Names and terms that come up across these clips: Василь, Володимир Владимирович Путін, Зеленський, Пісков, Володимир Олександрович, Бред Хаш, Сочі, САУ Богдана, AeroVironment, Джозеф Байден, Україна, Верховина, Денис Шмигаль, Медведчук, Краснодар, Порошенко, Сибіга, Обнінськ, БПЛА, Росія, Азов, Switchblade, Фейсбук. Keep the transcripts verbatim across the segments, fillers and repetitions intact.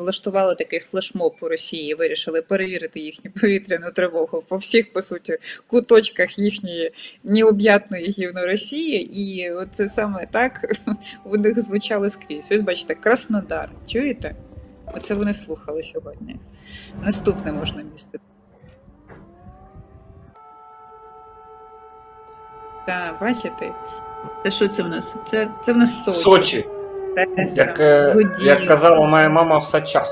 влаштували такий флешмоб у Росії, вирішили перевірити їхню повітряну тривогу по всіх, по суті, куточках їхньої необ'ятної гівно Росії. І оце саме так у них звучало скрізь. Ось бачите, Краснодар, чуєте? Оце вони слухали сьогодні. Наступне можна місто. Так, бачите? Та що це в нас? Це, це в нас Сочі. Сочі. Теж, як, як казала моя мама, в Сачах.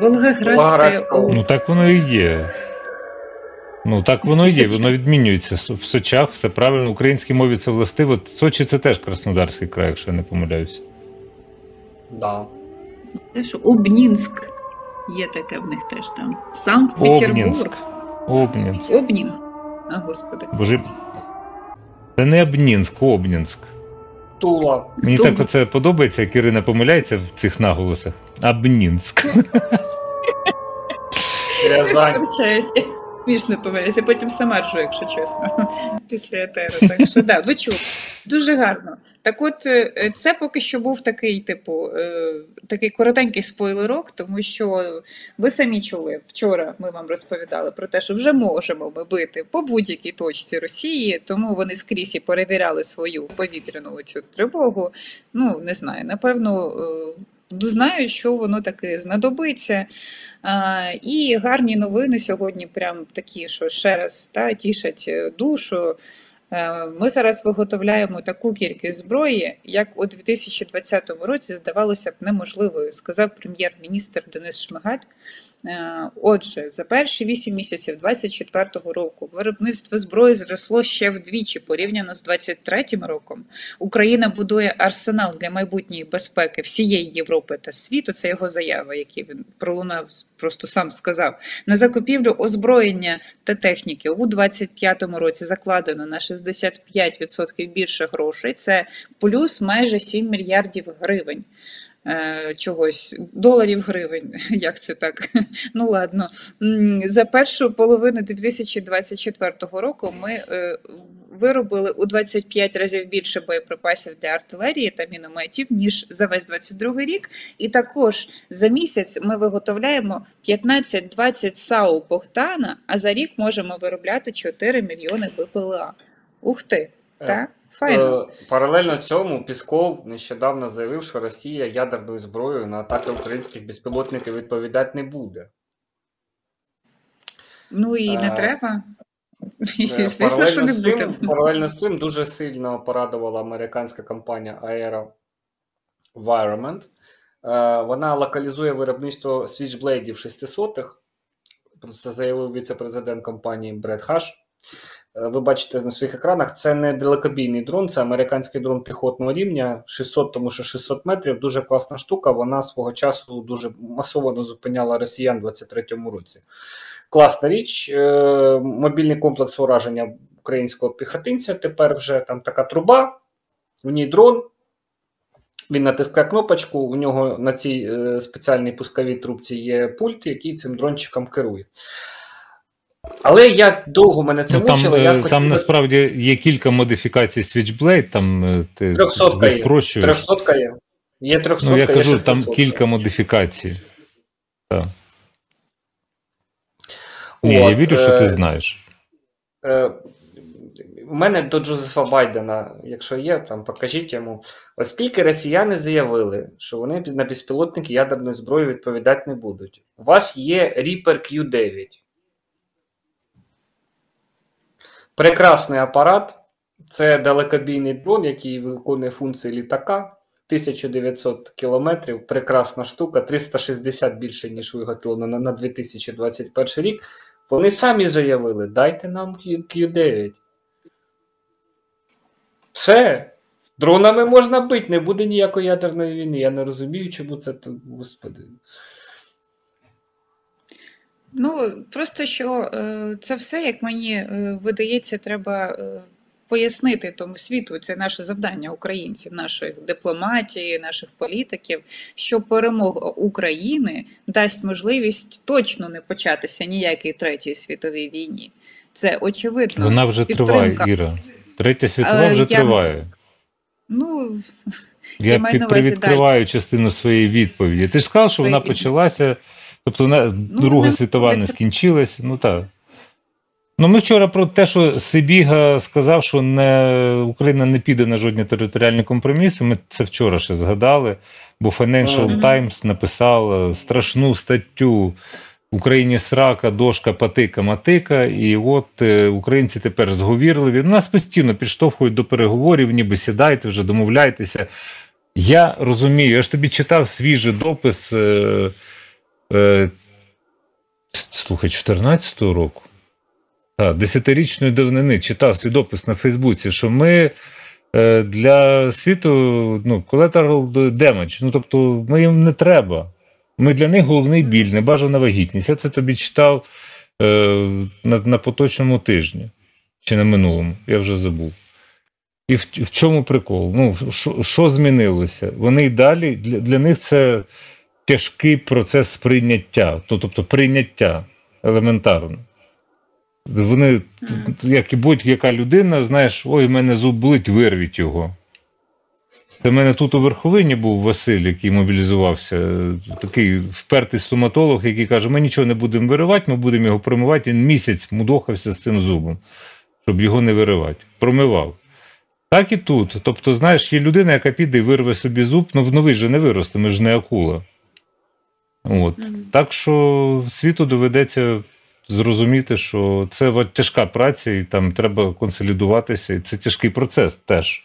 Волгоградська область. Ну так воно і є. Ну так воно і є, воно відмінюється в Сочах, все правильно, в українській мові це властиво. Сочі це теж Краснодарський край, якщо я не помиляюся. Да. Теж Обнінськ є таке в них теж там. Санкт-Петербург. Обнінськ. Обнінськ. А, господи. Боже. Це не Обнінськ, Обнінськ. Тула. Мені Тула. Так оце подобається, як Ірина помиляється в цих наголосах. Обнінськ. Смішно помиляється, потім сама ржу, якщо чесно, після етеру. Так що, да, ви чули. Дуже гарно. Так от, це поки що був такий, типу, такий коротенький спойлерок, тому що ви самі чули, вчора ми вам розповідали про те, що вже можемо ми бити по будь-якій точці Росії, тому вони скрізь і перевіряли свою повітряну цю тривогу. Ну, не знаю, напевно, знають, що воно таки знадобиться. А, і гарні новини сьогодні прям такі, що ще раз та, тішать душу. Ми зараз виготовляємо таку кількість зброї, як у дві тисячі двадцятому році здавалося б неможливою, сказав прем'єр-міністр Денис Шмигаль. Отже, за перші вісім місяців двадцять четвертого року виробництво зброї зросло ще вдвічі порівняно з двадцять третім роком. Україна будує арсенал для майбутньої безпеки всієї Європи та світу. Це його заява, яку він пролунав, просто сам сказав. На закупівлю озброєння та техніки у двадцять п'ятому році закладено на шістдесят п'ять відсотків більше грошей. Це плюс майже сім мільярдів гривень. Чогось, доларів, гривень, як це так, ну ладно. За першу половину дві тисячі двадцять четвертого року ми виробили у двадцять п'ять разів більше боєприпасів для артилерії та мінометів, ніж за весь двадцять другий рік. І також за місяць ми виготовляємо п'ятнадцять-двадцять САУ Богдана, а за рік можемо виробляти чотири мільйони БПЛА. Ух ти, так? Файно. Паралельно цьому Пісков нещодавно заявив, що Росія ядерною зброєю на атаки українських безпілотників відповідати не буде. Ну і не а, треба. Звісно, що не буде. Паралельно з цим дуже сильно порадувала американська компанія AeroVironment. Вона локалізує виробництво Switchblade шістсотих. Про це заявив віце-президент компанії Бред Хаш. Ви бачите на своїх екранах, це не далекобійний дрон, це американський дрон піхотного рівня, шістсот, тому що шістсот метрів, дуже класна штука, вона свого часу дуже масово зупиняла росіян у двадцять третьому році. Класна річ, мобільний комплекс ураження українського піхотинця, тепер вже там така труба, в ній дрон, він натискає кнопочку, у нього на цій спеціальній пусковій трубці є пульт, який цим дрончиком керує. Але як довго мене це мучило, ну, я хотів... Там насправді є кілька модифікацій Switchblade, там ти трьохсотка спрощуєш. трьохсотка є. Є трьохсотка, ну, я кажу, шістсотка. Там кілька модифікацій. Так. Ні, от, я вірю, що ти знаєш. Е, у мене до Джозефа Байдена, якщо є, там покажіть йому. Оскільки росіяни заявили, що вони на безпілотники ядерної зброї відповідати не будуть. У вас є Reaper кью дев'ять. Прекрасний апарат, це далекобійний дрон, який виконує функції літака, тисяча дев'ятсот кілометрів, прекрасна штука, триста шістдесят більше, ніж виготовлено на дві тисячі двадцять перший рік. Вони самі заявили, дайте нам кью дев'ять. Все, дронами можна бити, не буде ніякої ядерної війни, я не розумію, чому це, господи. Ну, просто, що це все, як мені видається, треба пояснити тому світу, це наше завдання українців, нашої дипломатії, наших політиків, що перемога України дасть можливість точно не початися ніякій Третій світовій війні. Це очевидно. Вона вже підтримка. Триває, Іра. Третя світова вже я... триває. Ну, я, я маю на увазі, відкриваю да. частину своєї відповіді. Ти ж сказав, що Свої... вона почалася, тобто вона ну, Друга не... світова не скінчилась. Ну так. Ну, ми вчора про те, що Сибіга сказав, що не, Україна не піде на жодні територіальні компроміси. Ми це вчора ще згадали, бо Financial mm-hmm. Times написала страшну статтю «Україні срака, дошка, патика, матика». І от е, українці тепер зговірливі. Нас постійно підштовхують до переговорів, ніби сідайте вже, домовляйтеся. Я розумію, я ж тобі читав свіжий допис е, е, слухай, чотирнадцятого року. Десятирічної давнини читав свій допис на Фейсбуці, що ми е, для світу ну, collateral damage, ну тобто ми їм не треба. Ми для них головний біль, небажана вагітність. Я це тобі читав е, на, на поточному тижні, чи на минулому, я вже забув. І в, в чому прикол? Ну, що, що змінилося? Вони й далі, для, для них це тяжкий процес прийняття, ну, тобто прийняття елементарно. Вони, як і будь-яка людина, знаєш, ой, в мене зуб болить, вирвіть його. Це в мене тут у Верховині був Василь, який мобілізувався, такий впертий стоматолог, який каже, ми нічого не будемо виривати, ми будемо його промивати. Він місяць мудохався з цим зубом, щоб його не виривати. Промивав. Так і тут. Тобто, знаєш, є людина, яка піде і вирве собі зуб, ну в новий же не виросте, ми ж не акула. От. Так що світу доведеться зрозуміти, що це тяжка праця, і там треба консолідуватися, і це тяжкий процес теж.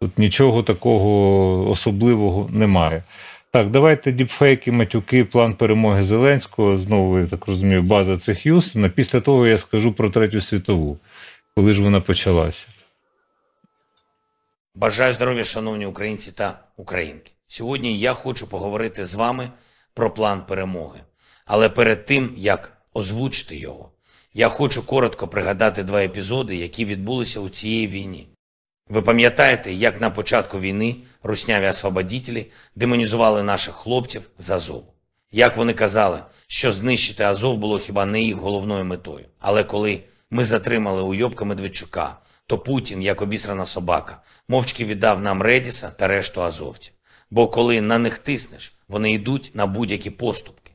Тут нічого такого особливого немає. Так, давайте діпфейки, матюки, план перемоги Зеленського, знову, я так розумію, база цих юз. Після того я скажу про Третю світову, коли ж вона почалася. Бажаю здоров'я, шановні українці та українки. Сьогодні я хочу поговорити з вами про план перемоги. Але перед тим, як озвучити його, я хочу коротко пригадати два епізоди, які відбулися у цій війні. Ви пам'ятаєте, як на початку війни русняві-освободітелі демонізували наших хлопців з Азову? Як вони казали, що знищити Азов було хіба не їх головною метою. Але коли ми затримали уйобка Медведчука, то Путін, як обісрана собака, мовчки віддав нам Редіса та решту азовців. Бо коли на них тиснеш, вони йдуть на будь-які поступки.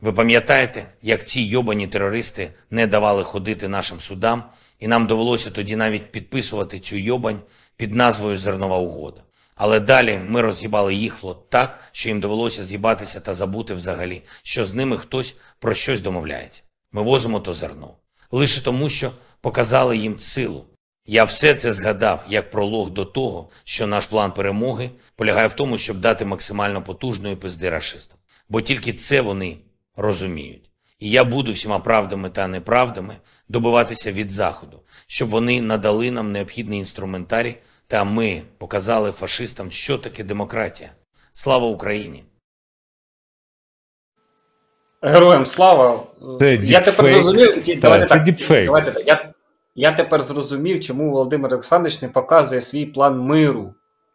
Ви пам'ятаєте, як ці йобані терористи не давали ходити нашим судам, і нам довелося тоді навіть підписувати цю йобань під назвою «Зернова угода». Але далі ми роз'їбали їх флот так, що їм довелося з'їбатися та забути взагалі, що з ними хтось про щось домовляється. Ми возимо то зерно. Лише тому, що показали їм силу. Я все це згадав як пролог до того, що наш план перемоги полягає в тому, щоб дати максимально потужної пизди рашистам. Бо тільки це вони розуміють. І я буду всіма правдами та неправдами добиватися від Заходу, щоб вони надали нам необхідний інструментарій, та ми показали фашистам, що таке демократія. Слава Україні! Героям слава! Це я тепер зрозумів, да, давайте так, давайте так. Я, я тепер зрозумів, чому Володимир Олександрович не показує свій план миру.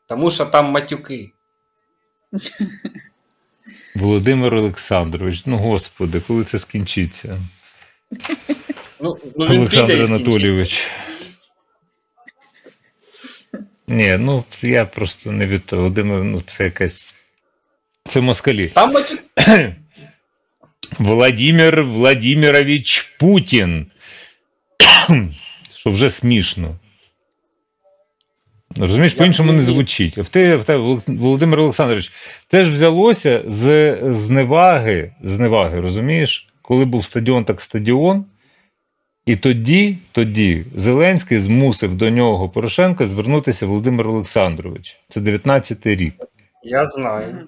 Тому що там матюки. Володимир Олександрович, ну господи, коли це скінчиться? Ну, ну, Олександр Анатолійович. Ні, ну я просто не від того. Володимир, ну це якась... Це москалі. Там... Володимир Владимирович Путін. Що вже смішно. Розумієш, по-іншому не звучить. В те, в те, Володимир Олександрович, це ж взялося з зневаги, зневаги, розумієш? Коли був стадіон, так стадіон. І тоді, тоді Зеленський змусив до нього Порошенка звернутися Володимир Олександрович. Це дев'ятнадцятий рік. Я знаю.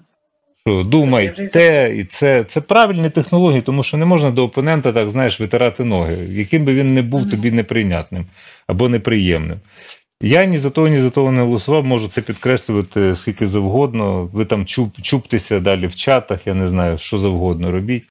Що, думай, я те і це. Це правильні технології, тому що не можна до опонента, так знаєш, витирати ноги. Яким би він не був тобі неприйнятним або неприємним. Я ні за того, ні за того не голосував, можу це підкреслювати скільки завгодно. Ви там чуб, чубтеся далі в чатах, я не знаю, що завгодно робіть.